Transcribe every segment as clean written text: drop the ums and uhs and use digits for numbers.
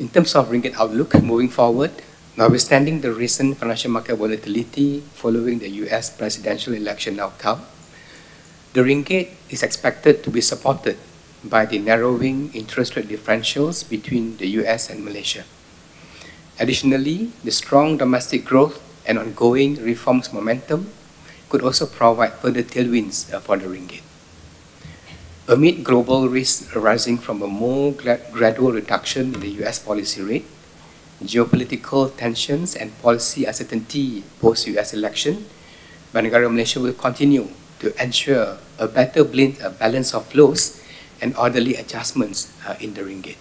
in terms of ringgit outlook moving forward, notwithstanding the recent financial market volatility following the US presidential election outcome, the ringgit is expected to be supported by the narrowing interest rate differentials between the US and Malaysia. Additionally, the strong domestic growth and ongoing reforms momentum could also provide further tailwinds for the ringgit. Amid global risks arising from a more gradual reduction in the US policy rate, geopolitical tensions and policy uncertainty post-US election, Bank Negara Malaysia will continue to ensure a better blend, a balance of flows and orderly adjustments in the ringgit.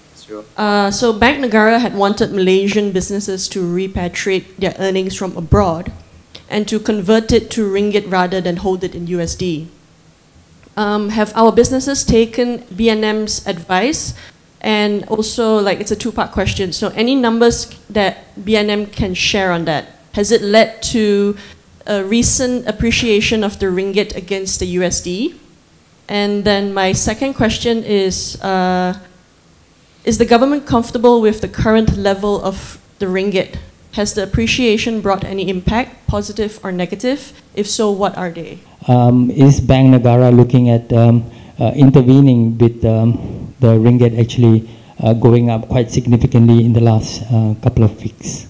So Bank Negara had wanted Malaysian businesses to repatriate their earnings from abroad and to convert it to ringgit rather than hold it in USD. Have our businesses taken BNM's advice? And also, like, it's a two-part question, so any numbers that BNM can share on that? Has it led to a recent appreciation of the ringgit against the USD? And then my second question is the government comfortable with the current level of the ringgit? Has the appreciation brought any impact, positive or negative? If so, what are they? Is Bank Negara looking at intervening with the ringgit actually going up quite significantly in the last couple of weeks?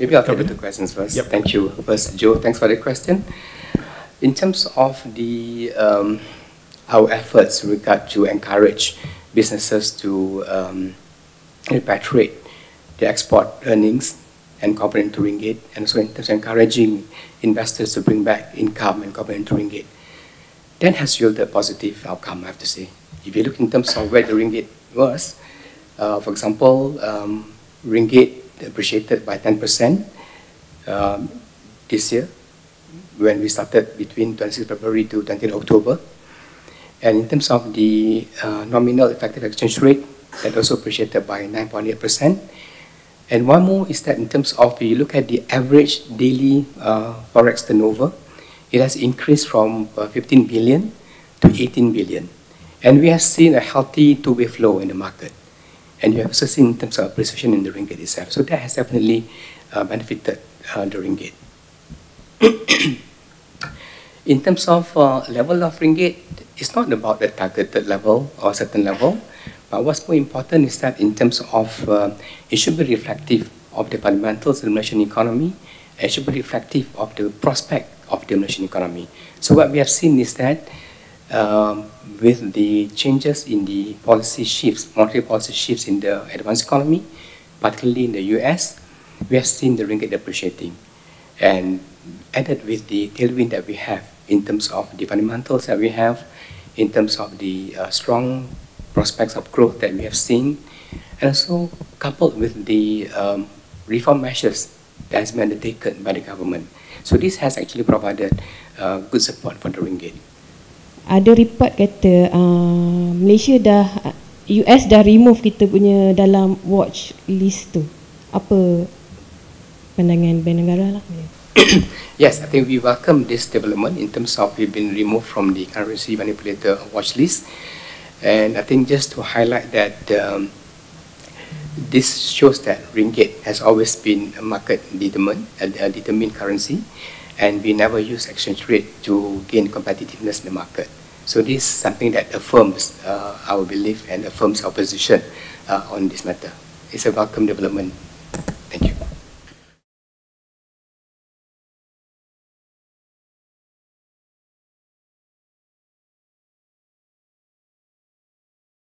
Maybe I'll cover the questions first. Yep. Thank you. First, Joe, thanks for the question. In terms of the our efforts with regard to encourage businesses to repatriate the export earnings and incorporate into ringgit, and also in terms of encouraging investors to bring back income and incorporate into ringgit, that has yielded a positive outcome, I have to say. If you look in terms of where the ringgit was, for example, ringgit appreciated by 10% this year when we started between 26 February to 20 October. And in terms of the nominal effective exchange rate, that also appreciated by 9.8%. And one more is that in terms of, you look at the average daily forex turnover, it has increased from 15 billion to 18 billion. And we have seen a healthy two-way flow in the market. And you have also seen in terms of appreciation in the ringgit itself. So that has definitely benefited the ringgit. In terms of level of ringgit, it's not about a targeted level or certain level. But what's more important is that in terms of, it should be reflective of the fundamentals of the Malaysian economy, and it should be reflective of the prospect of the Malaysian economy. So what we have seen is that with the changes in the policy shifts, monetary policy shifts in the advanced economy, particularly in the US, we have seen the ringgit depreciating. And added with the tailwind that we have in terms of the fundamentals that we have, in terms of the strong prospects of growth that we have seen, and also coupled with the reform measures that has been undertaken by the government. So this has actually provided good support for the ringgit. Ada report kata Malaysia dah, US dah remove kita punya dalam watch list tu. Apa pandangan Bank Negara lah? Yes, I think we welcome this development in terms of we've been removed from the currency manipulator watch list. And I think just to highlight that this shows that ringgit has always been a market determined, currency, and we never use exchange rate to gain competitiveness in the market. So this is something that affirms our belief and affirms our position on this matter. It's a welcome development.